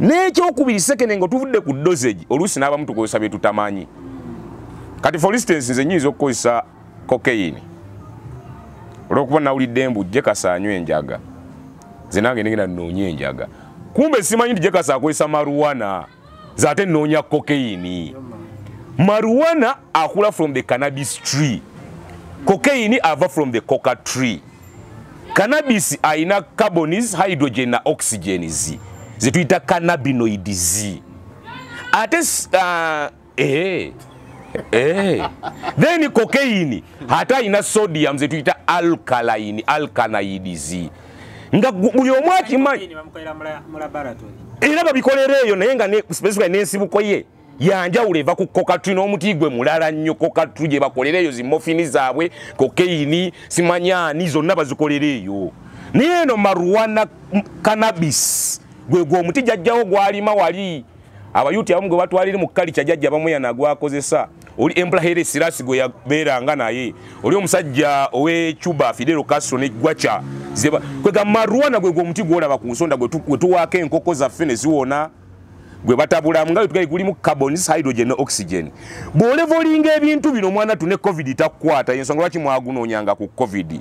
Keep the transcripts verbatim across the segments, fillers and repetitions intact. N'ekyokubiri sekene ngo tuvudde ku dosage oluusi n'abamu tukozesa bye tutamanyi. Kati for instance nze nnyinza okukozesa cocaine. Olw'okuba nawulidde mbu Jekasa anywa enjaga. Nze nange ngenda nnoonye enjaga. Kumbe simanyi nti Jekasa akozesa marijuana. Nze ate nnoonya cocaine. Marijuana akula from the cannabis tree. Cocaine ava from the coca tree. Cannabis aina carbonis, hydrogen na oxygen zi. Zetuita cannabinoid zi. Ate uh, eh eh then cocaine hata ina sodium zetuita alkaline, alkaloid zi. Nga bulyomu akimanyi mu laboratory. Era babikolereyo naye nga ne specifically n'ensibuko ye. Yanja uleva ku kokatu n'omutigwe mulala nnyo kokatu gye bakolereyo zimofini zaabwe cocaine simanyani zonna bazikolereyo niye no marijuana cannabis gwe gwo omutijja jjawo gwalima wali abayuti abamu gwe batwalire mu kali kyajja abamu yanagwakozesa oli emplahere sirasi gwe yabeeranga naye oli omusajja owe Cuba Fidel Castro ne gwacha zeba kwega marijuana gwe gwo omutigwe olaba ku nsonda gwe tuwaake enkoko zaffe ne ziwona gwe batabulamu nga tugayi gulimu carbonis, hydrogen, oxygen. Bolevolinga ebintu bino mwana tune COVID takwata yensonga lwaki mwagunoonyanga ku COVID.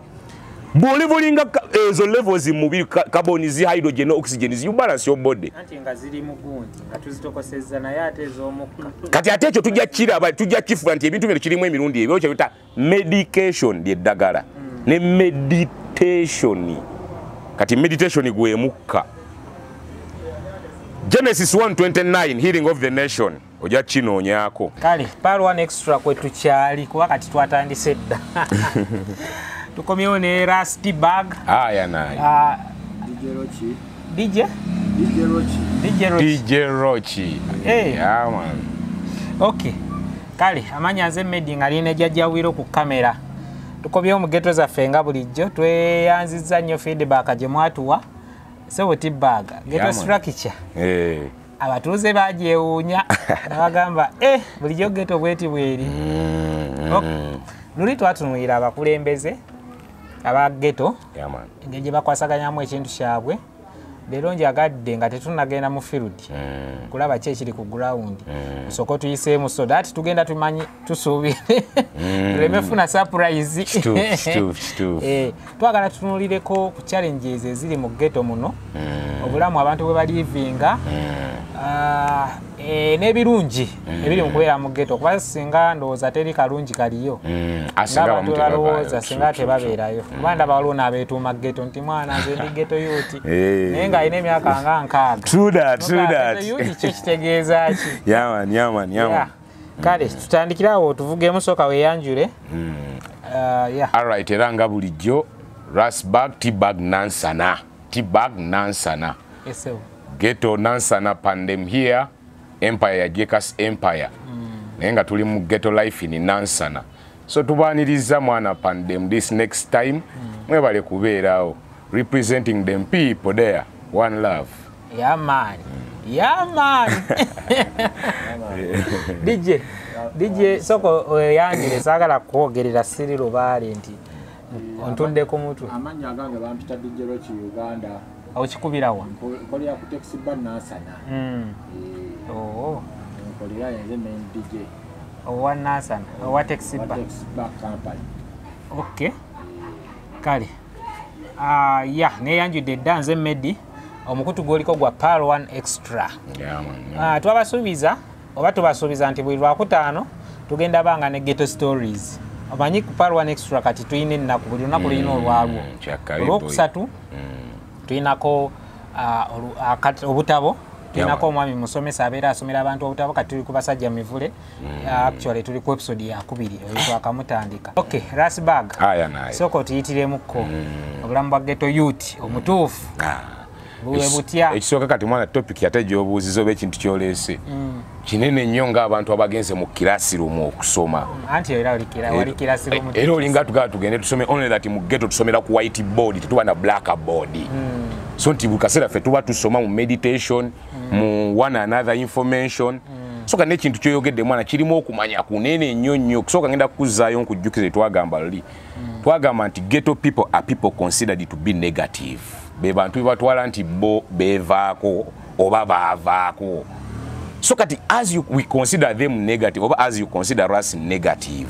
Bolevolinga ezo levels mu bi carbonis, hydrogen, oxygen you balance your body. Anti nga ziri mu gundi nga tuzitokosezza naye ate ezo omukutu. Kati ate ekyo tujja kiraba tujja kifuba nti ebintu bino kirimu emirundi ebyo kye bita medication lyeddagala ne meditation. Kati meditation gwe mukka. Genesis one twenty-nine, healing of the nation. Oja chino nyako. Kali, paru one extra kwetu chali, kwa kati tuwata andi seda. Tukomione rusty bag. Ah, ya nae. Ah, D J Rochi. D J? D J Rochi. D J Rochi. D J Rochi. Hey. Yeah, man. Okay. Kali, amanya ze medi ngaline jaja wiro kukamera. Tukomione mgeto za fengabu lijo. Tue anziza nyo feedback ajemwatu wa. So what baga Ghetto structure. Eh. Abatuze bajewunya nabagamba eh bulijo ghetto bweti bweri. Mm. Okay. Luli twatunulira abakulembeze aba ghetto. Yeah man. Ngeje bakwasaganyamu ekintu kyabwe. Lero njagadde nga tetunagenda mu field. Mm. Kulaba kye kiri ku ground. Mm. Soko tuyise mu so that tugenda tumanyi tusuubire. Mm. Lemefuna surprise. Stu, stu, stu. Eh, twagala tutunulireko ku challenges eziri mu ghetto muno. Mm. Obulamu abantu bwe bali livinga. Mm. Ah, eh nebirungi. Mm. Ebiri mukwera mu ghetto kuba singa ndowooza teri kalungi kaliyo. Mm. Asinga abantu balowooza singa tebabeerayo. Banda bawalona abeetuuma ghetto nti mwana nze ndi ghetto yuti. Eh. True that, true that. Yaman, yaman, yaman. Kale, tutandikirawo tuvuge musoka we yanjure. Yeah. All right, eranga bulijjo rasbag tibag nansana. Tibag nansana. Yes sir. Ghetto nansana pandem here. Empire Jekas Empire. Nenga tuli mu ghetto life in nansana. So tubaniriza mwana pandem this next time. Mwebale kubeerawo representing them people there. One love. Yeah, man. Yeah, man. D J, D J, soko yanjire sagala kwogerera Sirilo bali nti ontunde ko mutu. Amanya gange bampita D J Rochi Uganda. Awukikubira wa. Koli ya kutext banna sana. Mm. Oh. Koli ya yenze main D J. Owana sana. Owa taxi back. Taxi back company. Okay. Kali. Ah, yeah, ne yanjide dance medi. Omukutu goliko gwa Par One Extra. Yeah, man. Yeah. Ah, twabasubiza, oba tubasubiza nti bwirwa kutano tugenda banga ne Ghetto Stories. Omanyi ku Par One Extra kati tuine nnaku buli lunaku lino olwalwo. Lwokusatu mm. tuinako uh, obutabo, tuinako yeah, omwami musomesa abeera asomera abantu obutabo kati tuli kubasajja mivule. Mm. Uh, actually tuli ku episode ya kubiri olwo akamutandika. Okay, Rasbag. Aya naye. Soko tuyitiremu ko. Mm. Obulamu bwa Ghetto Youth omutuufu. Ah. Ekisoka kati mwana topic yateje obuzizo b'ekintu kyolese. Mm. Kinene nnyo ng'abantu abagenze mu kirasi rumu okusoma. Anti era oli kira, oli kirasi rumu. Era olinga tugaa tugende tusome only that mu ghetto tusomera ku white board, tetuba na black board. Mm. So nti bukasera ffe tuba tusoma mu meditation, mm. mu one another information. Mm. Soka n'ekintu kyoyogedde mwana kirimu okumanya kunene nnyo nnyo kusoka ngenda kuzaayo nkujjukize twagamba luli. Mm. Twagamba nti ghetto people are people considered to be negative. Bebantu batwala nti bo bevaako oba baavaako. So kati as you we consider them negative oba as you consider us negative,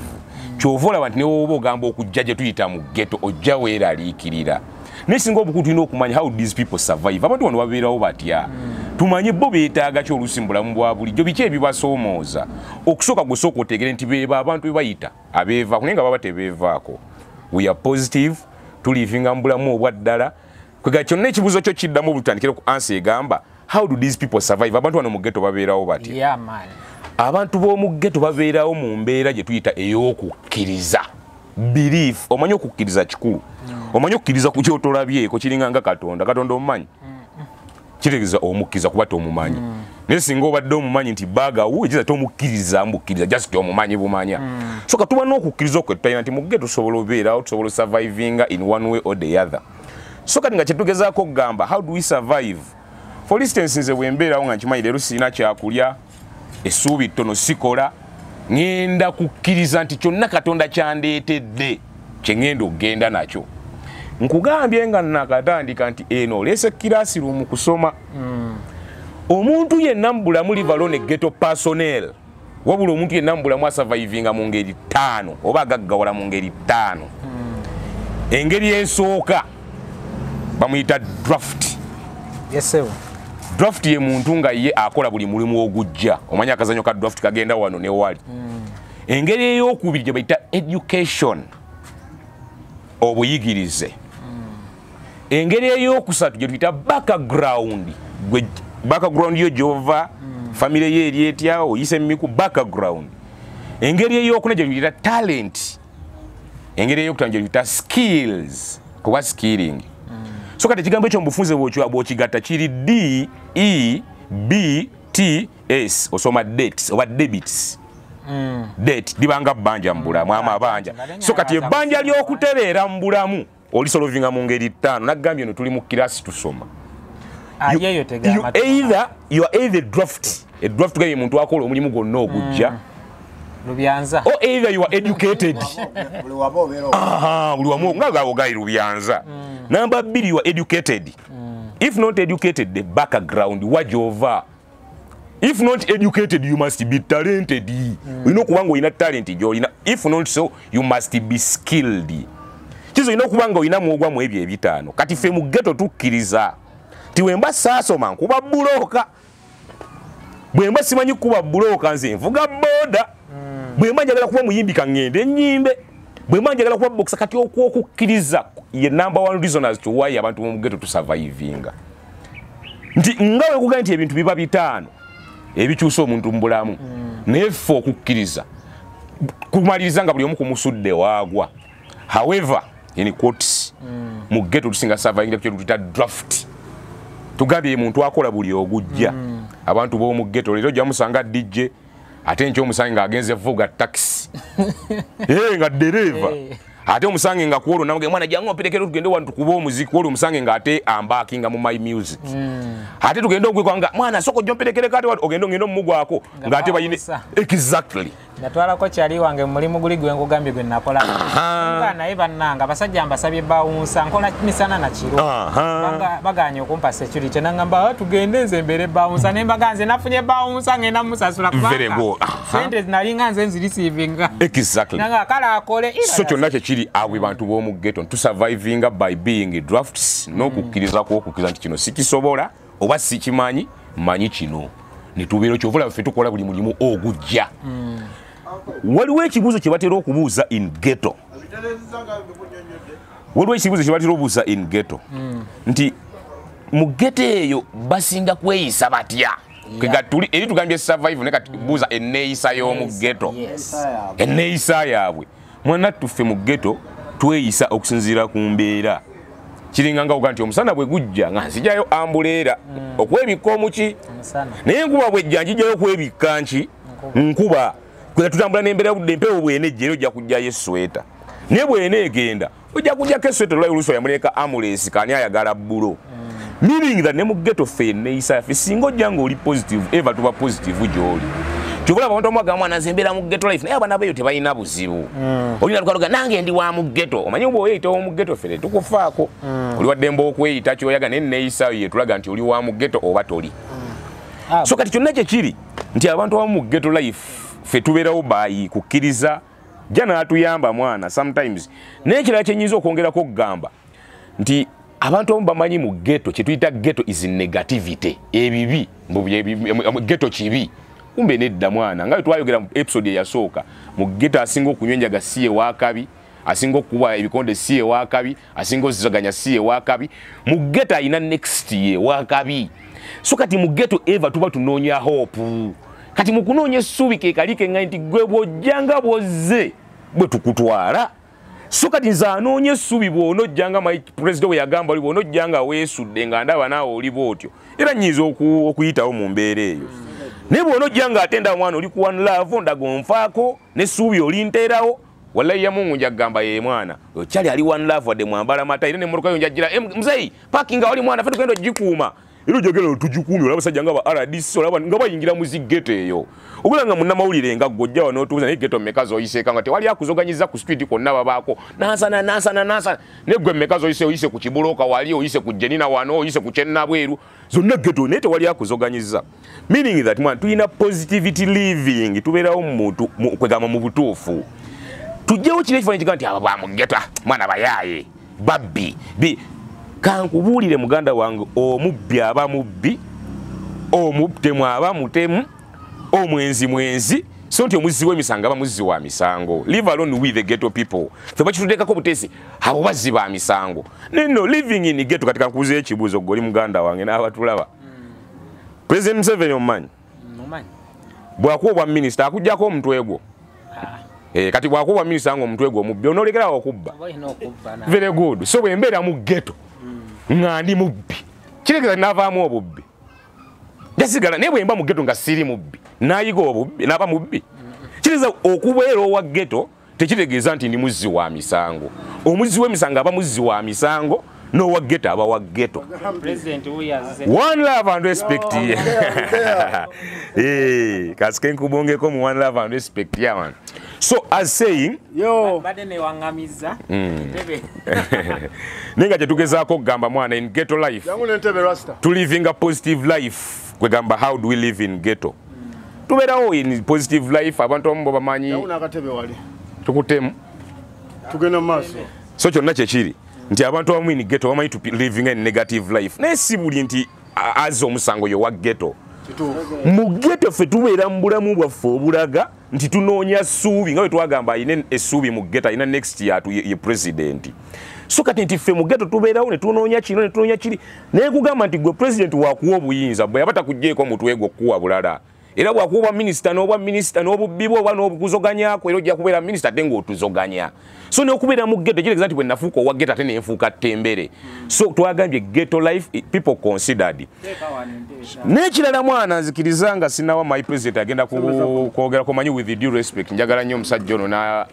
chovola abantu newo ogambo okujjaje tuyita mu ghetto ojja weera likirira. Nesinga obukutu ino okumanya how these people survive. Abantu wano wabeerawo batya. Tumanye bo beetaaga ky'olusimbula mu bwa bulijjo biki ebibasomooza. Okusooka gusooka otegere nti beeba abantu bebayita abeeva kunenga baba tebeevaako. We are positive, tulivinga mbulamu obwaddala. Kwega kyonna ekibuzo kyo kiddamu obutandikira ku ansi egamba how do these people survive? Abantu wano mu ghetto babeerawo batya. Yeah, man. Abantu b'omu ghetto babeerawo mu mbeera gye tuyita ey'okukkiriza. Belief, omanyi okukkiriza kikulu. Omanyi okukkiriza ku ky'otolabyeko kiringa nga Katonda, Katonda omumanyi. Kitegeeza omukkiriza kuba tomumanyi. Naye singa obadde omumanyi nti baga wuwe kiza tomukkiriza mbukkiriza just omumanyi bumanya. So katuba n'okukkiriza okwo tutalina nti mu ghetto tusobola obeerawo, tusobola survivinga in one way or the other. So kati nga kyetugezaako okugamba how do we survive? For instance nze bwembeerawo nga nkimanyi leero sirina kyakulya, essuubi ttono sikola, ngenda kukkiriza nti kyonna Katonda kyandeetedde kye ngenda okugenda nakyo. Nkugambye nga nakatandika nti eno lese kirasi rumu kusoma. Mm. Omuntu yenna mbulamu livalone ghetto personnel. Wabula omuntu yenna mbulamu asurvivinga mu ngeri ttaano oba agaggawala mu ngeri ttaano. Mm. Engeri esooka bamuyita draft. Yes sir. Draft ye muntu nga ye akola buli mulimu ogujja. Omanya akazanyo ka draft kagenda wano ne wali. Mm. Engeri ey'okubiri gye bayita education. Obuyigirize. Engeri ey'okusatu gye tuyita background. Background yo Jova, family ye eri etya oyise miku background. Engeri ey'okuna gye tuyita talent. Engeri ey'okutanga gye tuyita skills, kuba skilling. So kati kigambo ekyo mbufunze bw'okigatta kiri D, E, B, T, S osoma debits oba debits. Mm. Date libanga banja mbulamu ama abanja. So kati ebanja lyokuterera mbulamu olisolovinga mu ngeri ttaano nagambye no tuli mu kirasi tusoma. Ayeyo tegama. Either you are either draft, a draft gaye muntu akola omulimu gonna ogujja. Lubyanza. Or either you are educated. Buli wabo bero. Aha, buli wamo ngaga ogayi lubyanza. Number two you are educated. If not educated the background wajova. If not educated, you must be talented. Mm. You know kuwango ina talented. If not so, you must be skilled. Chizo ino kuwango ina muogwa muebi evitano. Kati femu ghetto tu kiriza. Tiwemba saso man, kuba buloka. Bwemba simanyi kuba buloka nze nvuga boda. Mm. Bwemba njagala kuwa muyimbi kangende nyimbe. Bwemba njagala kuwa boksa kati okuwa kukiriza. Ye number one reason as to why abantu mu ghetto tu survivinga. Nti ngawe kuganti ebintu biba bitano. Ebikyusa omuntu mbulamu. Neffe okukkiriza. Kumaliza nga buli omu kumusudde waagwa. However, in quotes, mu ghetto tusinga surviving kye tutita draft. Tugambye omuntu akola buli ogujja. Abantu b'omu ghetto leero gye musanga D J, ate nkyo omusange ng'agenze vuga taxi. Eh nga dereva. Ate omusange nga kuolo namuge mwana jangu opelekero tugende wantu kubo muziki kuolo omusange nga ate ambakinga mu my music. Mm. Ate tugende ogwe kwanga mwana soko jompelekere kati watu ogendo ngendo mugwako nga ate bayine exactly. Natwala ko kyali wange mulimu guli gwe ngogambye gwe nakola. Nga naye bannanga basajja ambasabye bawunsa nkola misana na kiro. Banga baganye okumpa security nangamba tugende nze mbere bawunsa ne baganze nafunye bawunsa ngenda musasula kwa. Very good. Sente zinalinga nze nzirisivinga. Exactly. Nanga kala akole ila. Awe bantu b'omu ghetto to survivinga by being drafts no kukkiriza ko kukkiriza kino sikisobola oba sikimanyi manyi kino ne tubiro kyovola fe tukola buli mulimu ogujja. Waliwo ekibuzo kye batera okubuuza in ghetto. Waliwo ekibuzo kye batera okubuuza in ghetto. Nti mu ghetto eyo basinga kweyisa batya. Kega tuli eri tugambye survive ne kati buuza eneyisa y'omu ghetto. Eneyisa yaabwe. Mwana tufe mu ghetto tweyisa okusinziira ku mbeera. Kiringa nga oganti omusana bwe gujja nga nsijayo ambuleera okwebika omuki. Naye nkuba bwejja njijayo okwebika nki nkuba. Kwera tutambula n'embeera budde empewo bwenejja era ojja kujjayo esweta. Naye bwene egenda ojja kujjako esweta olwayo oluusi oyamuleka ambulensi kani ayagala bbulo. Meaning that ne mu ghetto ffe eneyisa yaffe singa ojja ng'oli positive eva tuba positive gy'oli. Chuvula bantu mwaga mwana zembera mu ghetto life naye banabeyo tebalina buzibu. Mm. Olina tukaluka nange ndi wa mu ghetto omanye bwo yeyita mu ghetto fere tukufaako. Mm. Oli wadde mbo okweyita kyoyaga ne neyisa ye tulaga nti oli wa mu ghetto oba toli. Mm. So kati kyonna kye kiri nti abantu abamu ghetto life fe tubeerawo bayi kukkiriza jana atuyamba mwana sometimes n'ekirala kyennyinza okwongerako okugamba nti abantu abamu bamanyi mu ghetto kye tuyita ghetto is negativity ebibi ghetto kibi kumbe nedda mwana nga twayogera mu episode yasooka mu ghetto asinga okunywenja gasiye wakabi asingo kuwa ebikonde siye wakabi asingo zizaganya siye wakabi mu ghetto ina next year wakabi so kati mu ghetto ever tuba tunonya hope kati mukunonya subi ke kalike nganti gwebo janga boze bwe tukutwala so kati nzanonye subi bwono janga my president we yagamba libo no janga wesude nga ndaba nawo olibo otyo era nyizo okuyitawo mu mbere eyo nebo ono janga atenda mwana oli ku one love ndagonfako ne subi olinterawo wallahi ya Mungu njagamba ye mwana ochali ali one love ade mwambala mata ine moroka yo njagira mzei parking ali mwana fetu kwenda jikuma ilo jogelo tujikumi olaba sajanga ba R D C olaba ngaba yingira muzi ghetto eyo okulanga munna mawulire nga gojja wano tubuza ghetto mekazo yise kanga te wali akuzoganyiza ku street ko naba bako nansa na nansa na nansa negwe mekazo yise yise ku kibuloka wali oyise ku jenina wano oyise ku chenna bweru zonna ghetto nete wali akuzoganyiza meaning that mwana tuina positivity living tuberawo omuntu kwegama mu butufu tujewo kile kifanye kiganti ababa mu ghetto mwana bayaye babbi bi kankubulire muganda wange omubbi aba mubbi omubtemu aba mutemu omwenzi mwenzi so nti omuziwe misanga aba muzizi wa misango live alone with the ghetto people tobachitudeka ko butesi abo baziba misango nino living in ghetto katika kuze ekibuzo goli muganda wange n'abatulaba President Museveni omanyi omanyi bwako bwa minister akujja ko mtwego Eh kati bwa kuba misango mtwego mubbi onolekera okubba. Very good. So we mbera mu ghetto. Nga ndi mubbi. Kireke navaamu obubbi. Dasigala ne bwemba mu ghetto nga siri mubbi. Nayigo obubbi nava mubbi. Kireza okubeera owa ghetto tekitegeeza nti ndi muzzi wa misango. Omuzzi we misango aba muzzi wa misango no wa ghetto aba wa ghetto. President we has one love and respect. Eh kasike nkubongeko mu one love and respect ya man. So as saying yo badene wangamiza tebe ninga jetugezaako gamba mwana in ghetto life to living a positive life kwe gamba how do we live in ghetto mm. Tuberawo in positive life abantu ombo bamanyi yauna katebe wali tukutemu tugena maso so kyonna kyekiri mm. Nti abantu abamu in ghetto bamanyi to living a negative life ne sibuli nti azo musango yo wa ghetto mu ghetto fe tubeera mbulamu bwaffe obulaga nti tunoonya suubi nga bwe twagamba ine essuubi mu ghetto ina next year tu ye president so kati nti fe mu ghetto tubeerawo ne tunoonya kino ne tunoonya kiri naye kugamba nti gwe president wakuwa obuyinza bwe yabata kugjeeko omutwe gwe okuwa bulala era bwakuwa minisita n'obwa minisita n'obubbi bw'oba n'obukuzoganyako era ojja kubeera minisita ate ng'otuzoganya so n'okubeera mu ghetto kiregeza nti bwe nafuuka owa ghetto ate n'enfuuka ttembere so twagambye ghetto life people considered n'ekirala mwana nzikiriza nga sinawa my president agenda kwogera ku manyi with due respect njagala nnyo omusajja ono na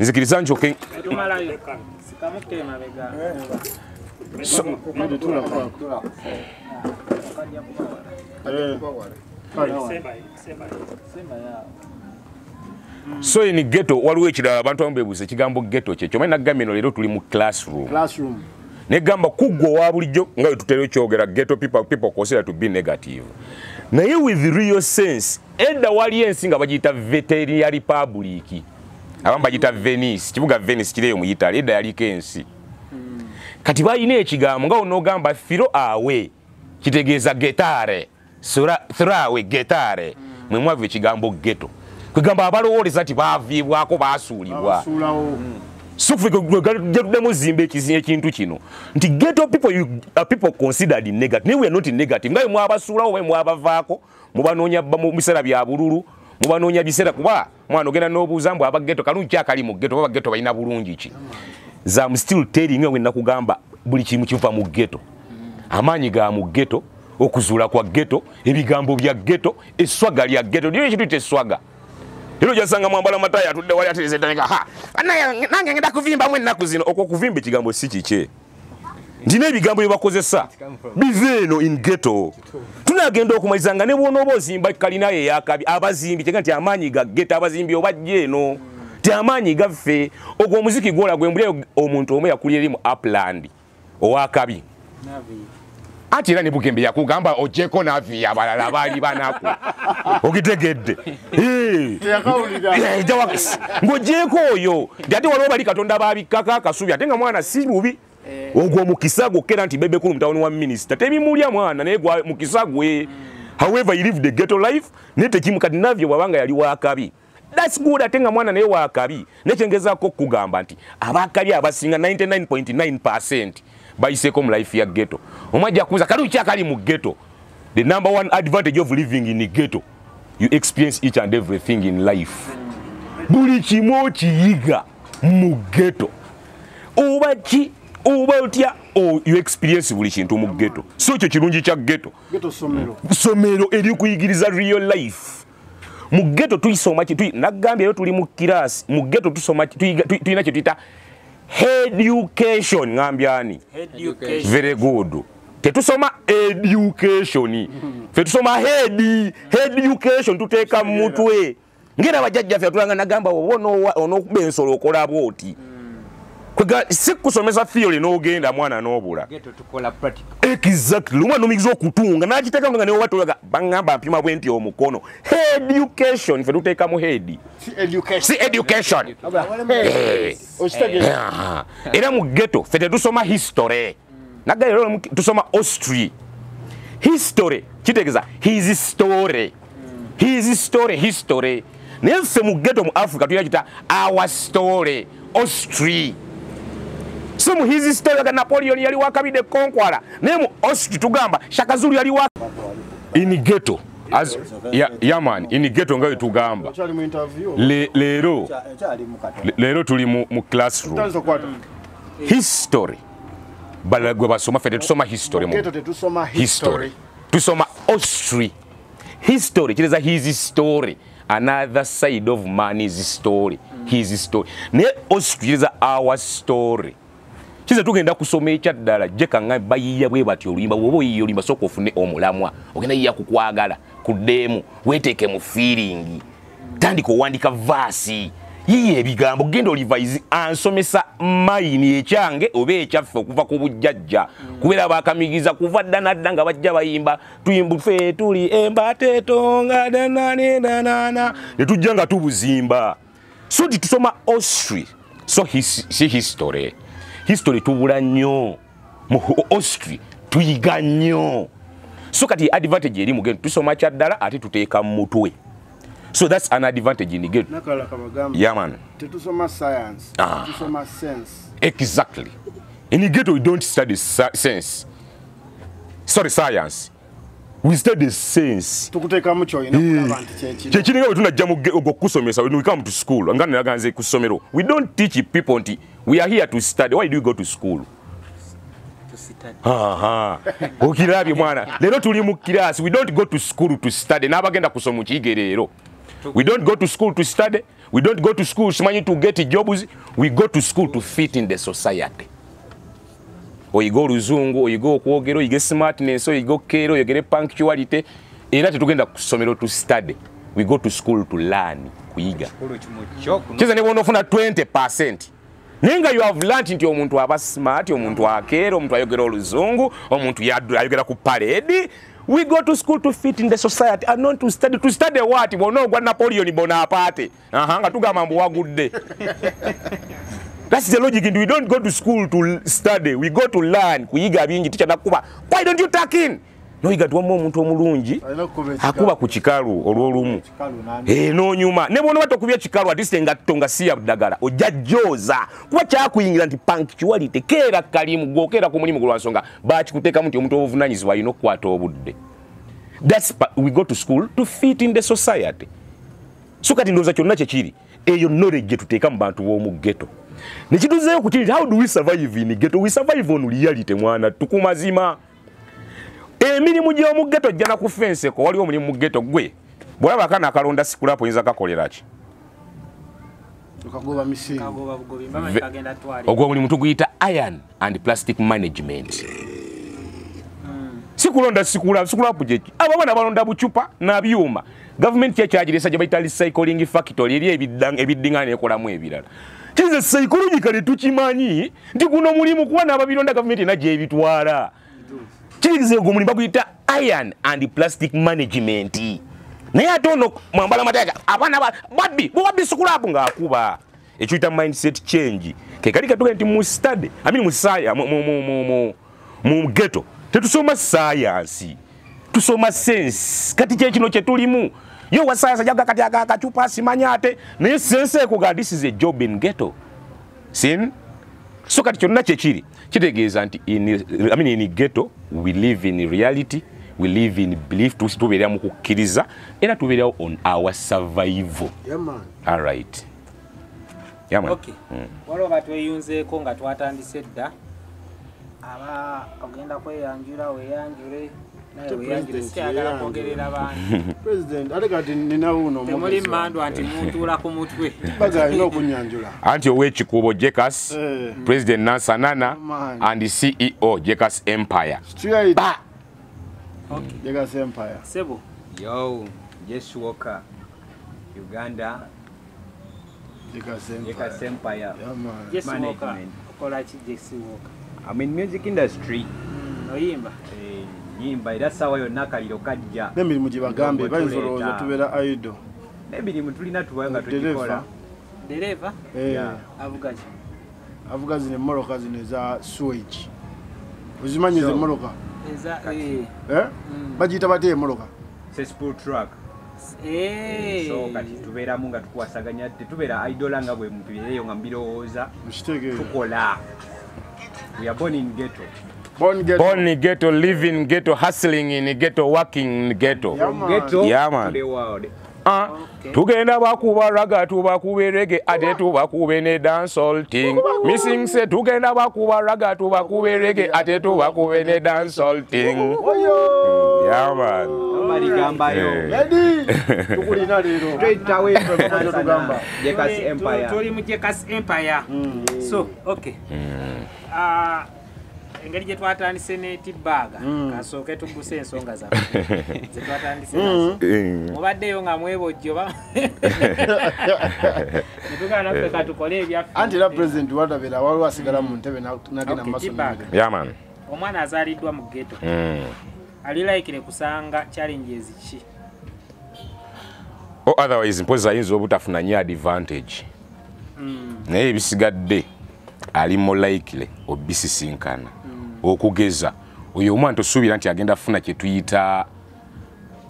nzikiriza njoke so in ghetto waliwo ekirala abantu amubebuuza ekigambo ghetto kyekyo manye nagambye leero tuli mu classroom classroom negamba kugwa wa bulijjo nga bwe tutera okyogera ghetto people people consider to be negative naye with real sense edda wali ensi nga bagiyita veterinary republic abamu bagiyita Venice kibuga Venice kireyo mu Italy edda yaliko ensi kati balina ekigambo nga onogamba firo awe kitegeeza getare sura thrawe getare mwe mwavu ekigambo ghetto kwegamba abalowooleza ti baavibwako baasuulibwa sufudemu zimba ekizinya ekintu kino nti ghetto people you, uh, people considered negative we are not negative nga mwabasuulawo we mwabavaako mubanoonya biseera bya bululu mubanoonya biseera kuba mwana ogenda n'obuuza mbu abaghetto kalungi kyakali mu ghetto abaghetto balina bulungi ki zam still telling we nakugamba buli kimu kiva mu ghetto amaanyi ga mu ghetto okuzula kwa ghetto ebigambo bya ghetto eswaga lya ghetto ndiyo ekintu teswaga hilo jasanga mwambala mataya tudde wali atereze tanika ha nange ngenda kuvimba mwe naku zino okwo kuvimba ekigambo si kike ndine ebigambo ebakozesa bizeno in ghetto tunagenda okumalizanga ne bwono obozimba kalina ye yakabi abazimbi kyenga nti amanyi ga ghetto abazimbi obajeno ti amanyi gaffe ogwo muziki gola gwembulye omuntu omu yakulira limu upland owakabi nabi Ati nani bukembea kugamba ojeko na via balalabali banako. Okitegedde. Eh. Eh jawakisi. Ngojeko oyo. Ndati walobali katonda babi kaka kasubya tenga mwana si bubi. Ogwo mukisago kera nti bebe kulu mtawoni wa minister. Tebi mulya mwana naye gwa mukisago e. However, he lived the ghetto life. Nete kimu kadinavyo wabanga yaliwa akabi. That's good atenga mwana naye wa akabi. Nechengeza ko kugamba nti abakali abasinga ninety-nine point nine percent. By second life ya ghetto. Umaja kuza karuchia kali mu ghetto. The number one advantage of living in the ghetto, you experience each and everything in life. Bulichimo chiyiga mu ghetto. Oba chi, oba utia, oh, you experience bulichintu mu ghetto. So cho chirunji cha ghetto. Ghetto somero. Somero eri kuyigiriza real life. Mu ghetto tuisoma chi, nagambye yo tuli mu kirasi. Mu ghetto tusoma chi, tuina chi tuita education ngambiani. Education. Very good. Tetusoma educationi. Fetusoma head education tuteka mutwe. Ngera bajajja fya tulanga nagamba wono ono bensolo okola bwoti. Kuga sikusomesa theory no genda mwana nobula. Ghetto tukola practical. Exactly. Lumwana migizo kutunga najiteka nga ne watu laga bangamba pima bwenti omukono. Education fe tuteka mu head. Si education. Si education. Oshitageza. Era mu ghetto fe tusoma history. Nagalero tusoma history. History kitegeza his story. His story history. Nefse mu ghetto mu Africa tuyajita our story. History. Some his story that Napoleon yaliwakabide conqueror. Name Ostri tugamba Shaka Zulu yaliwaka in ghetto. As yeah, yeah man, in ghetto ngayo tugamba. Le lero. Lero tuli mu classroom. History. Balagwe basoma fete tusoma history mu. History. Tusoma Ostri. History. It is a his story. Another side of man is story. His story. Ne osikiriza our story. Chiza tugenda kusoma ekyaddala jeka nga bayiya bwe bati olimba wobo yiyo limba soko fune omulamwa. Ogenda yiya kukwagala kudemu weteke mu feeling. Tandiko wandika vasi. Yiye ebigambo gendo revise ansomesa mayini ekyange obe ekyaffe okuva ku bujjajja. Kubera bakamigiza kuva dana danga bajja bayimba tuyimbufe tuli embate tonga dana nena nana. Netujjanga tubuzimba. So did soma Austria. So his see history. History tubula nyo. Austria tuyiga nyo. So kati advantage yeri mugendo tusoma kyadala ati tuteka mutwe. So that's an advantage in the game. Nakala kamagamba. Yeah man. Tetusoma science. Ah. Tetusoma sense. Exactly. In the ghetto we don't study sense. Sorry science. We study sense. Tukuteka mucho ina kulaba anti chechininga wetuna jamu gokusomesa when we come to school. Angana naganze kusomero. We don't teach people until we are here to study. Why do you go to school? To study. Aha. Okirabi mwana. Lero tuli mu kirasi. We don't go to school to study. Nabagenda kusoma kigerero. We don't go to school to study. We don't go to school to get jobs. We go to school to fit in the society. Oyigo ruzungu, oyigo kuogero, oyigo smartness, oyigo kero, oyigo punctuality. Era tetugenda kusomero to study. We go to school to learn, kuyiga. Chiza nebo nofuna twenty percent. Ninga you have learned into omuntu aba smart, omuntu akero, omuntu ayogero ruzungu, omuntu ayogera ku parade. We go to school to fit in the society and not to study. To study what? Bono gwa Napoleon Bonaparte. Aha, ngatuga mambo wa good day. That's the logic. We don't go to school to study. We go to learn. Kuyiga bingi teacher nakuba. Why don't you tuck in? No yiga tuwamo omuntu omulungi. Hakuba ku chikalu olwo lumu. Eh no nyuma. Ne bono batokubya chikalu atiste nga tonga siya budagala. Ojajjoza. Kuba kya kuyingira nti punctuality kera kalimu gokera ku mulimu gulwansonga. Bachi kuteka muti omuntu obuvunanyizibwa yino kwata obudde. That's we go to school to fit in the society. So kati ndoza kyonna kyekiri. Eyo knowledge tuteka mu bantu wo mu ghetto. Nikiduzeyo kukiri, how do we survive in ghetto? We survive on reality mwana, tukumazima. Emirimu gyo mu ghetto jana ku fence ko waliwo mulimu mu ghetto gwe. Bwaba kana akalonda sikula po inza kakolerachi. Tukagoba misi. Kagoba bugobi mama ikagenda twali. Ogwo mulimu tuguyita iron and plastic management. Sikulonda sikula sikula po jechi. Aba bana balonda buchupa na byuma. Government ya kyagiresa je baitali recycling factory eri ebidang ebidingane ekolamu ebirala. Chize psychologically tuchimanyi ndi guno mulimu kuwa na babilonda government na je bitwala. Chirikize gumuli babu yita iron and plastic management. Na ya tono mwambala mateka. Abana ba, badbi, wabi sukula apu nga akuba. Echuita mindset change. Kekarika tuka niti mustade. Amini musaya, mu, mu, mu, mu, mu, ghetto. Tetusoma science. Tusoma sense. Kati chechino chetulimu. Yo wasaya sajaga kati aga kachupa simanyate. Na ye sense kuga this is a job in ghetto. Sin? So kati chonuna chechiri. Chitegeza nti, I mean in ghetto, we live in reality. We live in belief. To tuberea mukukiriza. Era tuberea on our survival. Yeah, man. All right. Yeah, man. Okay. Walo katwe yunze konga tuwata andi sedda. Aba, kagenda kwe yanjura, we yanjure. We yanjure, siya agala kongere labani. President, adeka nina uno. Temoli mandu anti mutula kumutwe. Baga ino kunyanjura. Anti owe chikubo Jekas, President Nansanana, and the C E O Jekas Empire. Straight. Bah! Okay. Jekas Empire. Sebo. Yo, Jesh Walker, Uganda. Jekas Empire. Jekas Empire. Yeah, man. Jesh Walker. Okolachi Jesh Walker. I'm in music industry. No yimba. Eh, yimba. That's how you're not going to get. Maybe you give a gamble. Why is it all to be that idol? Maybe you must not work at the deliver. Deliver. Yeah. Avugaji. Avugaji ne Morocco zine za switch. Uzimani zine Morocco. Exactly. Eh? Baji tabate Morocco. Cesspool truck. Hey. So kati tubera munga tukwasaganya tubera idola nga bwe mupireleyo nga mbiroza. Mshitege. Tukola. We are born in ghetto. Born ghetto. Born in ghetto, living in ghetto, hustling in ghetto, working in ghetto. Yeah, man. Ghetto yeah, man. To the world. Ah, tugenda bakuba raga tubakuba reggae ate tubakuba ne dancehall thing. Missing say tugenda bakuba raga tubakuba reggae ate tubakuba ne dancehall thing. Yeah, man. Straight away from Jekas Empire. Jekas Empire. So, okay. Ah, engeri je twatandise ne tibaga kasoke tuguse ensonga za je twatandise mubaddeyo nga mwebojjo ba nituka na peka tukole bya anti la president wada bela wali wasigala mu ntebe nagena maso ya man omwana azalidwa mu ghetto alilaikire kusanga challenges chi or otherwise impoza ayinza obutafuna nya advantage naye bisigadde alimo likely obisisinkana mm. okugeza oyo omuntu subira nti agenda funa kye tuyita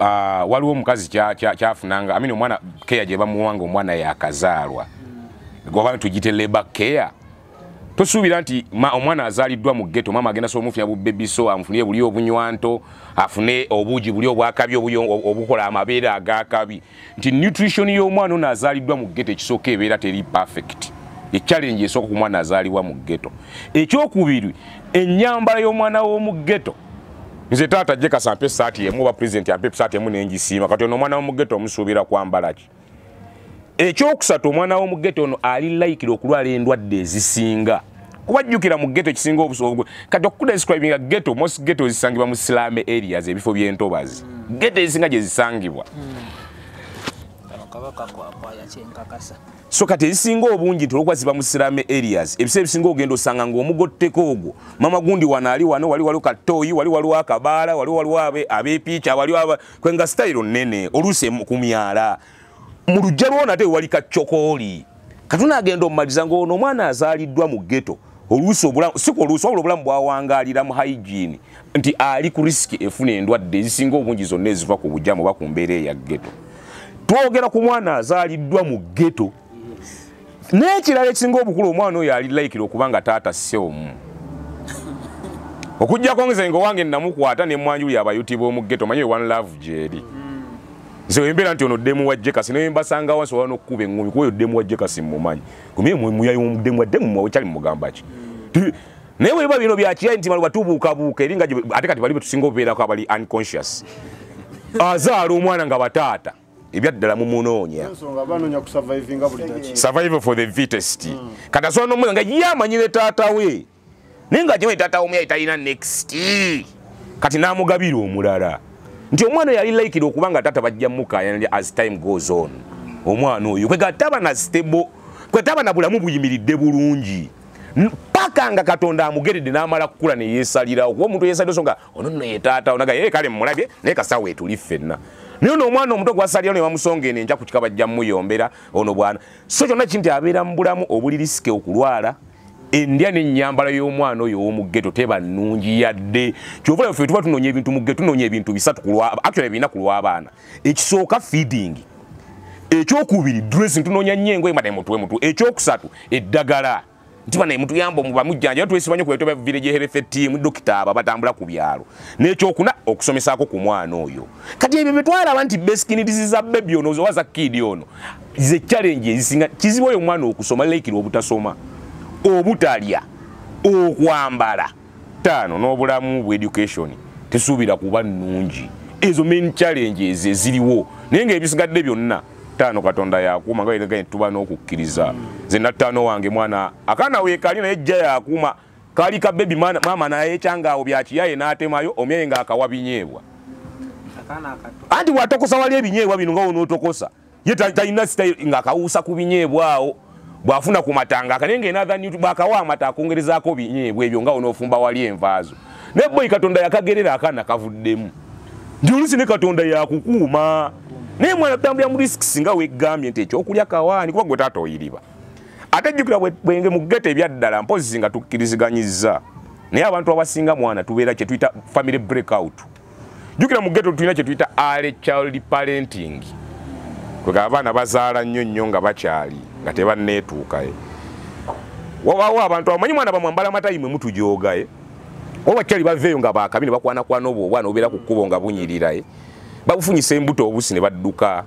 ah uh, waliwo mukazi kya kyafunanga amino mwana care je bamuwanga omwana yakazaalwa mm. gwa bantu jite labor care tosubira nti omwana azaliddwa mu ghetto mama agenda so mufya bu baby so amfunie buli obunywanto afune obuji buli obwakabi obukola amabeera agakabi nti nutrition yo omwana ono azaliddwa mu ghetto kisoke ebeera teri perfect. The challenge is so kumwana azaliwa mu ghetto. Ekyokubiri ennyambala y'omwana w'omu ghetto. Nze taata Jekas ampe saati emu oba president ampe saati emu n'engisiima kati ono omwana w'omu ghetto omusuubira kwambala ki. Ekyokusatu omwana w'omu ghetto ono ali likely okulwala endwadde ezisinga. Kubajjukira mu ghetto kisinga obusobogo. Kati okukuda describinga ghetto, most ghetto zisangibwa mu slum areas ebifo by'entobazi. Ghetto ezisinga gye zisangibwa. So kati ezisinga obungi tulokwa ziba mu slum areas ebiseera ebisinga ogenda osanga ng'omugotteko ogwo mama gundi wano ali wano wali waliwo katoyi wali waliwo akabaala wali waliwo abeepiica wali waliwo kwenga stayiro nnene oluusi ku myala mu lujja lwona ate wali kacokooli katunagenda omumaliza ng'ono omwana azaaliddwa mu ghetto oluusi obulamu si oluusi wabula obulamu bwawangaalira mu hygiene nti ali ku risiki efuna endwadde ezisinga obungi zonna eziva ku bujjamu oba ku mbeera eya ghetto twogera ku mwana azaaliddwa mu ghetto. Nekirala ekisinga obukulu omwana oyo ali laikira okuba nga taata si omu. Okujjako nze ngo wange nnamukwata n'emmwanjuli abayuti b'omu ghetto manye one love gyeri. Nze wembeera nti ono ddemu wa Jekas naye mbasanga wansi wano okkuba eŋŋumi kuba oyo ddemu wa Jekas mmumanyi. Kumye muyayi omuddemu wa ddemu mwawe kyali mugamba ki. Naye bweba bino byakiyayi nti maluba tubuukabuuka eringa ate kati bali betusinga obubeerako abali unconscious. Azaala omwana nga bataata. Ebyaddala mumunoonya. Survival for the fittest. Mm. Kata sono mwe nga yamanyire taata we. Nenga jwe taata omwe yayitalina next. Kati namugabira omulala. Nti omwana yali likely okubanga taata bajja muka yani as time goes on. Omwana oyo kwega taba na stable, kwetaba na bulamu buyimiridde bulungi. pakanga katonda amugeride namala kukula ne yesalira okwo omuntu yesalira songa onono yetata onaga ye kale mulabye ne kasawe etulifenna niyo no mwana omuntu gwasalira ne bamusonge ne nja kukikaba jamu yombera ono bwana so kyonna kinti abera mbulamu obulirisike okulwala endia ne nyambala y'omwana oyo mu ghetto teba nnungi yadde kyovula fetu batu nonye ebintu mu ghetto nonye ebintu bisatu kulwa actually bina kulwa abana ekisooka feeding ekyokubiri dressing tunonya nyengo emade mutwe mutu ekyokusatu eddagala ntiba ne mutu yambo mu bamujjanja yatwe sibanye ku etobe village health team doctor aba batambula ku byalo n'ekyokuna okusomesaako ku mwana oyo kati ebyo betwala abantu basically this is a baby ono waza kid ono ze challenge zisinga kizibu oyo mwana okusoma lekiro obutasoma obutalya okwambala tano n'obulamu bwe education tesubira kuba nnungi ezo main challenges ziriwo nenge ebisingadde byonna tano katonda yakuma ngaye ngaye tuba n'okukkiriza zena tano wange mwana akana wekali na ejja yakuma kali ka baby mana mama na yechanga obyachi yaye natemayo omyenga akawabinyebwa akana akato andi watokosawalie ebinyebwa bino ngawo notokosa yeta taina style ngakawusa kubinyebwao bwafuna ku matanga kanenge another new bakawa amata akongerezaako binyebwe ebyo ngawo nofumba wali envazo nebo ikatonda yakagerera akana kavuddemu ndiulusi ne katonda yakukuma ne mwana tambya mu risk singa we gambye ntecho okulya kawani kuba gwetato yiliba atajukira bwenge mu ghetto ebyaddala mpozi singa tukkiriziganyiza naye abantu abasinga mwana tubeera kye tuita family breakout jukira mu ghetto tulina kye tuita early child parenting kuga abaana bazaala nnyo nnyo nga bakyali nga tebanneetuukaye wabaawo abantu amanyi mwana bamwambala matayimwe mutujoogaye oba kyali baveeyo nga baakabine bakwana kwana obwo obwana obeera ku kkubo nga bunyiriraye babufunyisa embuto obusi ne badduka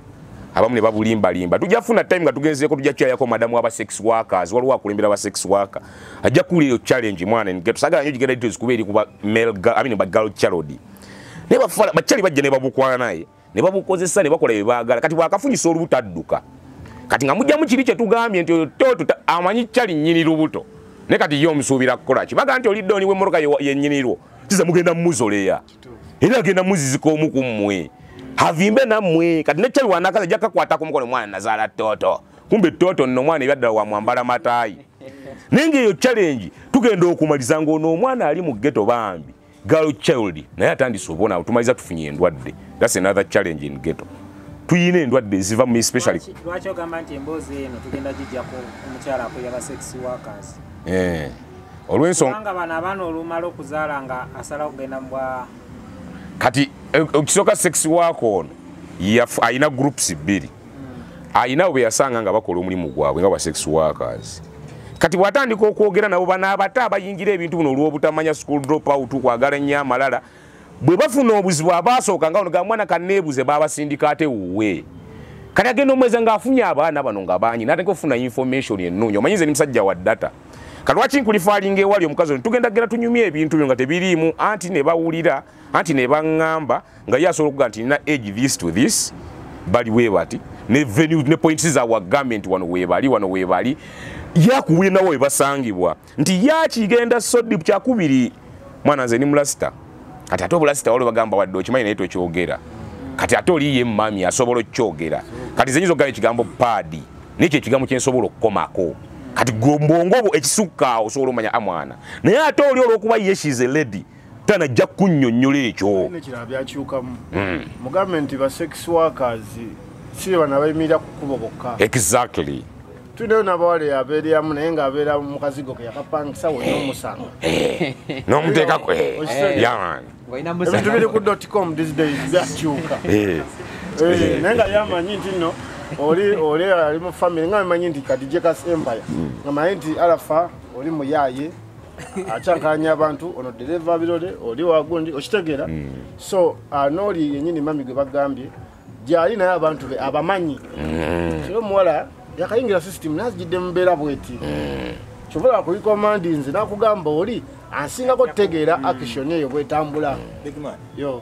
abamu ne babulimbalimba tujafuna time nga tugenzeeko tujachyayako madamu aba sex workers waliwo akulembera aba sex worker ajja kuli yo challenge mwana ne tusagala nyo jigenda details kubeeri kuba male I mean ba girl charity ne bafala bakyali bajja ne babukwana naye ne babukozesa ne bakola ebaagala kati bwakafunyisa olubutadduka kati nga mujja mu kiri kye tugambye nti oyo toto amanyi kyali nnyini lubuto ne kati yo omusuubira kukola ki baga nti olidde oni we moroka yennyinirwo tiza mugenda muzoleya era agenda muzizika omu ku mmwe havimbe namwe kati nechali wanakaza jaka kwata ku mukono mwana nazala toto kumbe toto no mwana ibadala wa mwambala matayi ninge yo challenge tugenda okumaliza ngono mwana ali mu ghetto bambi girl child naye atandise obona utumaliza tufunye ndwadde that's another challenge in ghetto tuyine endwadde ziva mu especially lwacho gamba nti embozi eno tugenda jijja ko omukyala ko yaba sex workers eh olwenso anga bana bana olumalo kuzala nga asala kugenda mbwa kati ukisoka sex wako ono aina groups biri aina we yasanga nga bakola omulimu gwabwe nga ba sex workers kati watandika okwogera nabo bana abata abayingira ebintu bino olw'obutamanya school drop out kwagala nnyo amalala bwe bafuna obuzibu abasooka nga ono ga mwana kanneebuze baabasindika ate wuwe kati agenda omwezi nga afunye abaana bano nga banyi nateka ofuna information ennungi omanyize ni musajja wa data kati wachi nkulifaalinga ewali omukazi ono tugenda kugera tunyumya ebintu byo nga tebiriimu anti ne bawulira anti ne baŋŋamba nga ye asobola okuga nti nina age this to this bali we bati ne venue ne points za wa government wano we bali wano we bali yakuwe nawo ebasangibwa nti yakigenda sodi kyakubiri mwana nze ni mulasita kati ate obulasita wali bagamba wadde okimanyi naye tokyogera kati ate oliye mmami asobola okyogera kati zenyiza okugala ekigambo paadi nekyo ekigambo kyensobola okukomako kati gombongobo ekisuka osobola omanya amwana naye ate oli olwokuba yeshize lady tana jja kunnyonnyola ekyo nekirabyakyukamu mu government ba sex workers si bana bayimira kukuboboka exactly tunayo nabawale abeeramu naye ng'abeera mu kazigo ke yakapangisa wonna omusanga n'omuteekako ebintu biri ku dot com these days byakyuka naye nga yamanyi nti no Oli oli ali mu family nga manyi ndi kadijekas empire nga manyi ndi alafa oli muyaye achankanya abantu ono deliver birole oli wagundi ochitegera so anoli yenyini mami gwe bagambye jali na abantu be abamanyi so muwala yakayingira system nazijidde mbeera bweti chovola ku command nze nakugamba oli asinga ko tegera action eyo bwetambula big man yo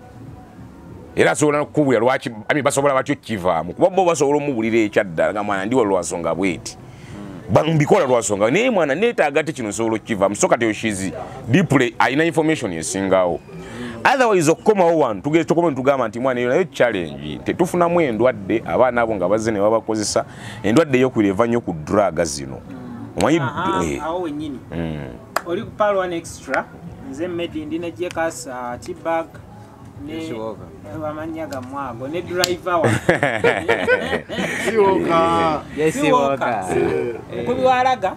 Era so na kuwa lwaki ami basobala batyo kiva mu. Kuba bo basobala mubulire ekyaddala ngamwana ndi walwasonga bweti. Bambikola lwasonga ne mwana neta agati kino sobolo kiva msoka te yoshizi. Deeply aina information yesingao. Otherwise okoma one tuge tokoma ntugama anti mwana nayo challenge tetufuna mu endwadde abana abo ngabaze ne babakozesa endwadde yo kwileva nyo ku drug zino omwanyi awo nyinyi oli ku pal one extra nze medi ndine je kasa tibag ne amanyaga mwago ne driver wa siwoka yesiwoka kubiwaraga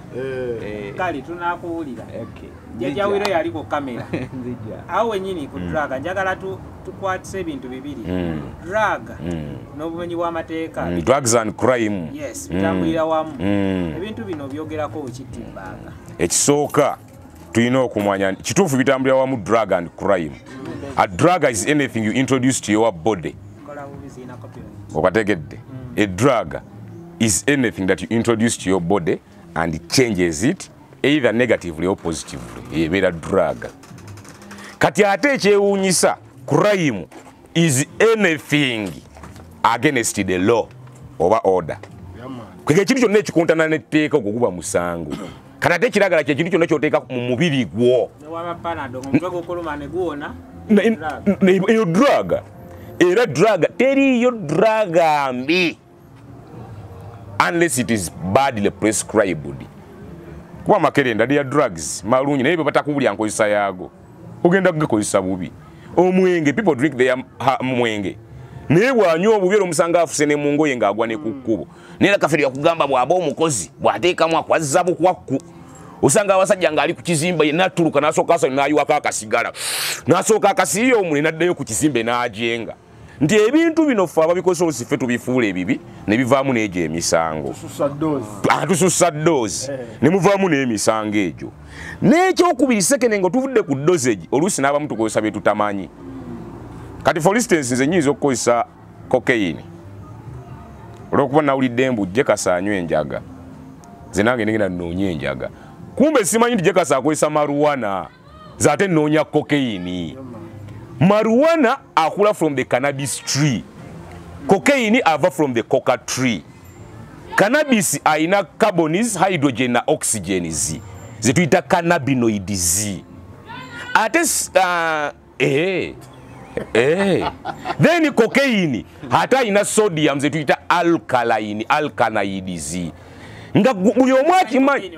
kali tunakuulira okay Jaja wiro yali ko kamera. Nzija. Awe nyinyi ku draga njagala tu tukwatse ebintu bibiri. Mm. Draga mm. n'obumenyi bw'amateeka. Mm. Drugs and crime. Yes, bitambulira mm. wamu. Mm. Ebintu bino byogerako okitimbanga. Ekisooka tulina okumanya kituufu bitambulira wamu drug and crime. Mm. A drug is anything you introduce to your body. Okategedde. Mm. A drug is anything that you introduce to your body and it changes it. Either negatively or positively, either drug. Kati ateche unyisa, crime is anything against the law over order. Kweke chiricho nechi kuntana neteka kukuba musango. Kati ateche lagala chiricho nechi oteka mumubili guo. Newama panado, mumubili gukoluma neguo na? Iyo drug. Iyo drug. Teri iyo drug ambi. Unless it is badly prescribed. Kwa makerenda dia drugs malunyi naye bapata kubuli ankozisa yago ogenda kukozisa bubi omwenge people drink their mwenge naye wanyo obubi omusanga afusene mu ngoye ngagwa ne kukubo nera kaferi yakugamba bwabo omukozi bwateka mwa kwazabu kwaku usanga abasajja ngali kukizimba yenatuluka nasoka aso nayo akakasigala nasoka akasiyo omulina dayo kukizimbe najenga ndi ebintu binofa ababikoso osife tubifule bibi ne bivaamu neje emisango tususa doze atususa doze ne muvaamu ne emisango ejo necho kubisekene ngo tuvudde ku dozeji olusi naba mtu koyisa betu tamanyi kati for instance nze nyizo koyisa cocaine olokubona uli dembu jekasa anywe njaga zinange ningina nonye njaga kumbe simanyi jekasa koyisa maruwana zate nonya cocaine Marijuana akula from the cannabis tree. Cocaine ava from the coca tree. Cannabis aina carbonis, hydrogen na oxygen zi. Zituita cannabinoid zi. Ates uh, eh eh. Then cocaine hata ina sodium zituita alkaline, alkaloid zi. Nga buyomwa kimanyi.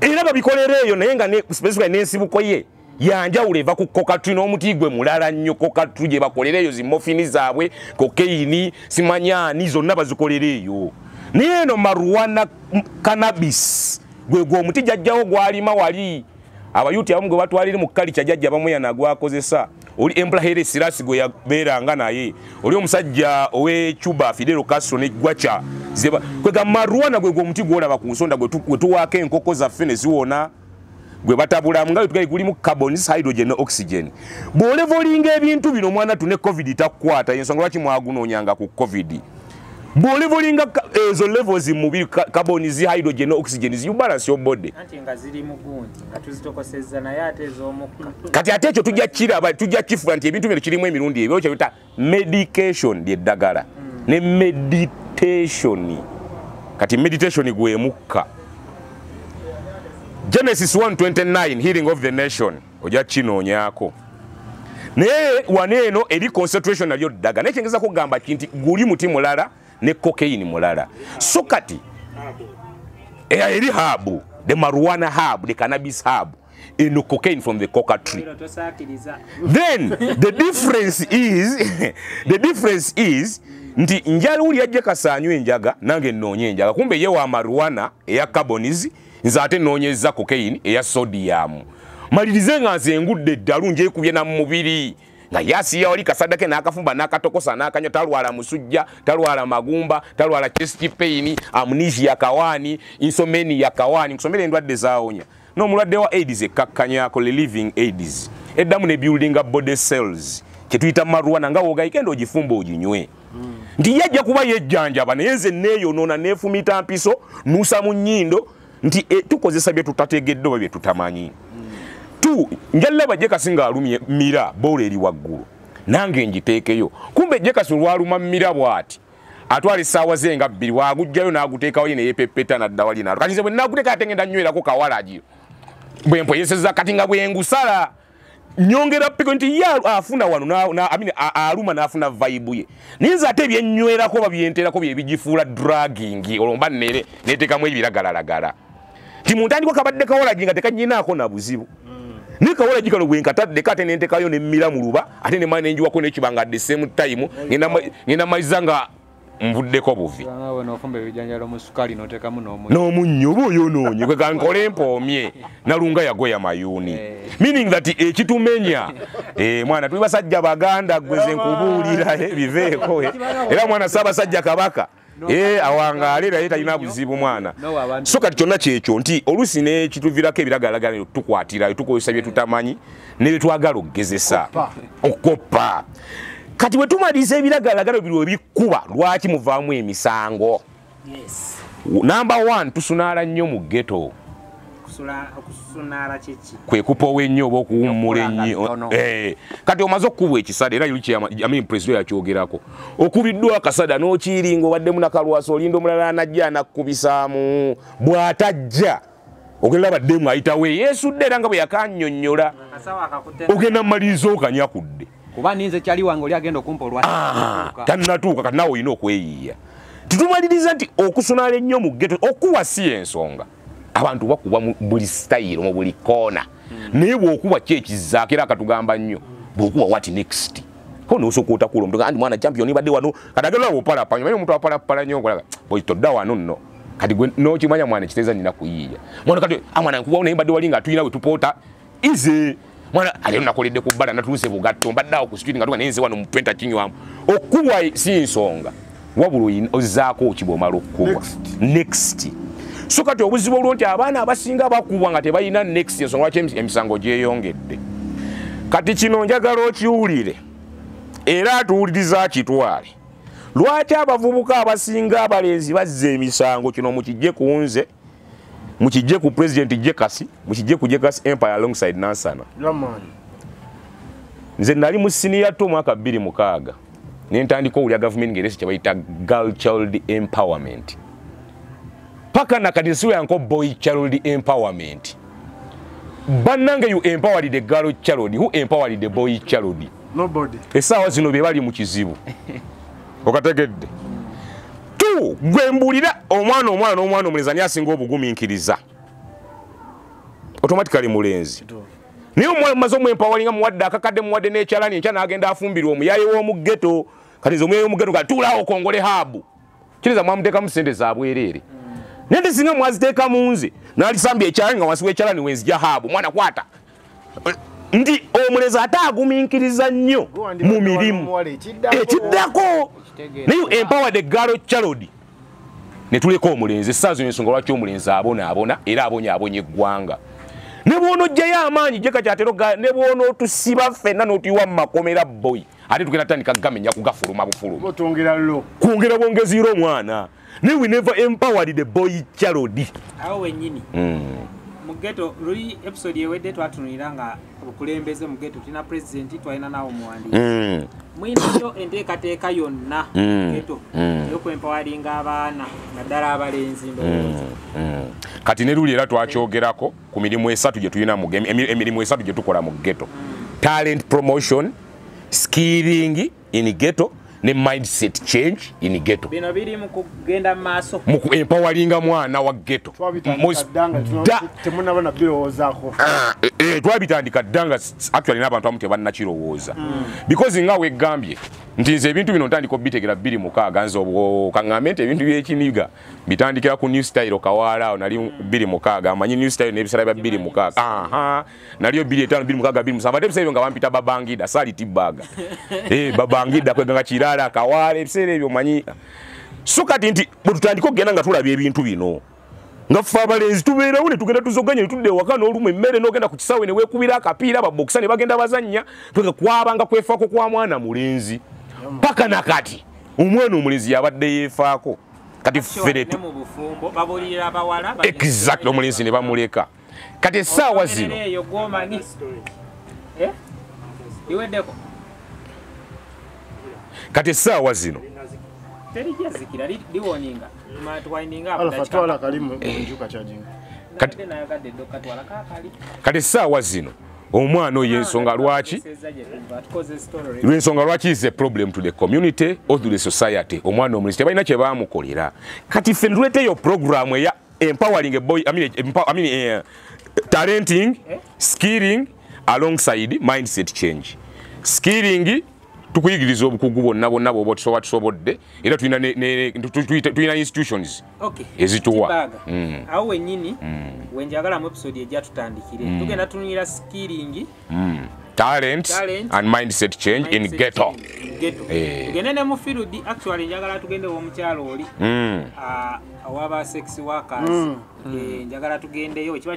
Era babikolereyo naye nga ne specifically n'ensibuko ye. Yanja uleva ku kokatri no mutigwe mulala nnyo kokatri je bakolereyo zimofini zaabwe kokeini simanyani zonna bazikolereyo nieno maruwana cannabis gwe gwo mutija jjawo gwalima wali abayuti abamwe batu aliri mu kalicha jjajja bamwe yanagwakozesa oli emplaheri sirasi gwe yaberanga naye oli omusajja owe Cuba Fidel Castro ne gwacha zeba kwega maruwana gwe gwo mutigwe olaba ku nsonda gwe tuwake enkoko za fenesi wona gwe batabula mungayo tugayi kulimu carbon, hydrogen no oxygen. Bolevolinga ebintu bino mwana tune covid itakwata yensonga lwaki mwagunonyanga ku covid. Bolevolinga ezo levels mu mubiri carbon, hydrogen no oxygen you balance your body. Anti nga ziri mu gundi atuzitokosezza naye atezo omukka. Kati atecho tujja kira aba tujja kifu anti ebintu bino kirimu emirundi ebyo kyabita medication lye ddagala mm. ne meditation. Kati meditation gwe mukka. Genesis one twenty-nine healing of the nation oja chino nyako ne waneno eri concentration na yodaga ne chengeza kugamba kinti guli muti mulala ne cocaine mulala so kati eh eri habu the marijuana habu the cannabis habu eno cocaine from the coca tree then the difference is the difference is ndi njali uli aje kasanywe njaga nange nonye njaga kumbe ye wa marijuana ya carbonizi nzate nonyeza cocaine eya sodium malirize nga zengudde dalunje kubye na mubiri nga yasi ya oli kasadake na akafumba na akatokosa na akanya talwala musujja talwala magumba talwala chest pain amnesia kawani insomnia kawani kusomele ndwadde zaonya no muladde wa AIDS ekakkanya ko living AIDS edamu ne building up body cells kituita maruwa nga woga ikendo ojifumba ojinywe mm. ndi yajja kuba yejjanjaba naye nze neeyonoona neefumita mpiso nuusa mu nnyindo nti e, tukozesa bye tutateegeddwa bwe bye tutamanyi tu njallaba jeka singa alumye mira bole eri waggulu nange njiteekeyo kumbe jeka sulwaluma mira bwati atwali sawa zenga bbiri wagujjayo n'aguteekawo yine yepepeta naddawali nalo kati nze bwe nnaguteeka atengenda nnywerako kawalagi bwe mpoyesezza kati nga bwengusala nyongera piko nti ya afuna wano na, na amini aluma na afuna vibe ye ninza ate byenywera ko babyentera ko byebijifula dragging olomba nere neteka mwe biragalagala ti mutandi ko kabadde kawola jinga tekanyina ko na buzibu mm. ne kawola jikalo gwenka tadde kate nenteka yo ne mira muluba ate ne mane njiwa ko ne kibanga the same time ngina ngina maizanga mvuddeko buvi nawe nofumbe bijanjalo mu sukali noteka muno omunyo no munyo boyo nonyo kega nkole mpomye nalunga yagoya mayuni meaning that ekitumenya eh mwana tuli basajja baganda gweze nkubulira ebiveeko era mwana saba sajja kabaka eh awangalira eta yina buzibu mwana soka tichona kyekyo nti olusi ne kituvirako ebiragalagalero tukwatira tukoyisa bye tutamanyi ne twagala ogezesa okopa kati wetu madize ebiragalagala biro bikuba lwaki muvaamu emisango. Yes. Number one tusunala nnyo mu ghetto. Kusula kusunala chichi. Kwe kupowe nnyo bokuwummula nnyo. Eh kati omazo kubwe ekisada era yuki ami president yakyogerako. Okubiddwa akasada n'okiringo badde munakalwaso lindo mulala anajja nakubisaamu bwatajja. Ogenda badde mu ayitawe Yesu dde nga bwe yakannyonnyola. Ogenda malizo kanyakudde. Kubani nze kyali wango lyagenda kumpa olwati. Ah, tanatuuka kana nawe ino kweyiya. Titumaliriza nti okusunala ennyo mu ghetto okuwa si ensonga. Abantu bakuba buli style mu buli kona. Naye bw'okuba ki ekizaako era katugamba nnyo. Bw'okuba what next? Kono osokuota kulo mutaka andi mwana champion badde wano kadagala opala panyo manye omuntu apala pala nnyo kolaga. Boito da wano nno. Kati gwe no kimanya mwana kiteza nina kuyiya. Mwana kati amwana nkubawo naye badde walinga tuina we tupota. Ize mwana ali nakolede ku bada natuse bugatto mbaddawo ku street ngatuka nenze wano mupenta kinyo wamu okuwa si nsonga wabulu ozaako okiboma lokubwa next soka to obuzibu olwonti abana abasinga bakuwa nga tebayina next nsonga wache emisango gyeyongedde kati kino njagala okiwulire era tuwuliriza kitwale lwaki abavubuka abasinga abalezi bazza emisango kino mukijje kunze mukijje ku president Jekasi mukijje ku Jekasi Empire alongside Nansana Lamani nze nali mu senior to mwaka bbiri mukaga nentandika uli government ngeresi kyabaita girl child empowerment paka nakadisiwe anko boy child empowerment bananga you empowered the girl child who empowered the boy child nobody esawa zino be bali mu kizibu okategedde tu gwembulira omwana omwana omwana omulezani asinga obugumiikiriza automatically mulenzi niyo omwana mazo mwempowalinga muwadde akakadde muwadde n'ekyalani ekyana agenda afumbirwa omuyaye w'omu ghetto kati zomwe mu ghetto katulawo kongole habu kiriza mwamuteekamu ssente zaabwereere nende singa mwaziteeka munze n'alisambye ekyalani nga wansi w'ekyalani wenzija habu mwana kwata ndi omulezi ate agumiikiriza nnyo mu mirimu ekiddako naye empowered girl child ne tuleka omulenzi essaazo ensonga lwaki omulenzi abona abona era abonya abonya eggwanga ne bw'onojjayo amaanyi jeka kyatero ne bw'onootusiba ffenna n'otuyiwa mu makomera boy ate tugenda tandika gamenya kugafuluma bufuluma kwongera bwongeziira omwana naye we never empowered the boy child awo wennyini Mugeto luli episode yewedde twatunuliranga okulembeze mugeto tina president twalina nawo muwandisi. Mm. Mwino enteekateeka yonna mugeto y'okwempoweringa abaana naddala abalenzi ndowooza. Kati ne luli era twakyogerako ku mirimu esatu gye tulina mu emirimu esatu gye tukola mu ghetto. Talent promotion, skilling in ghetto ne mindset change in ghetto bino biri mukugenda maso muku empoweringa mwana wa ghetto temuna bana birowozaako eh twabitandika danga actually n'abantu amu tebanna kirowooza because nga we gambye nti nze ebintu bino ntandika bitegera biri mukaaga nze obukangamenti ebintu byekiniga bitandikira ku new style kawala nali biri mukaaga amanyi new style n'ebisala bya biri mukaaga aha naliyo biri etano biri mukaaga biri musaba tebisa ebyo nga bampita babangida sali tibaga eh babangida kweganga kira akawala ebiseera ebyo manyi so kati nti bwe tutandika okugenda nga tulabye ebintu bino nga ffe abalenzi tubeerawo ne tugenda tuzoganya netudde ewaka n'olumu emmere n'ogenda ku kisaawe ne weekubira akapiira ababokisa ne bagenda bazannya twega kwabanga kwefaako kwa mwana mulenzi paka nakati Umwenu mulizi yabadde yefaako kati feretu exactly omulizi ne bamuleka kati essaawa zino eh iwedeko kati essaawa zino teri jazikira liwoninga matwininga abatachika kati kati essaawa zino omwana oyo ensonga lwaki lwensonga lwaki is a problem to the community or to the society omwana omulisite balina kye baamukolera kati ffe nduleete yo program eya empowering a boy I mean, I mean uh, talenting skilling alongside mindset change skilling tukuyigiriza obukugu bonna bonna bw'oba tusobola tusobodde era tulina tulina institutions ezituwa awo wennyini wenjagala mu episode ejja tutandikire tugenda tunira skilling talent and mindset change in ghetto tugenda ne mu field actually njagala tugende omukyalo oli awaba sex workers njagala tugendeyo.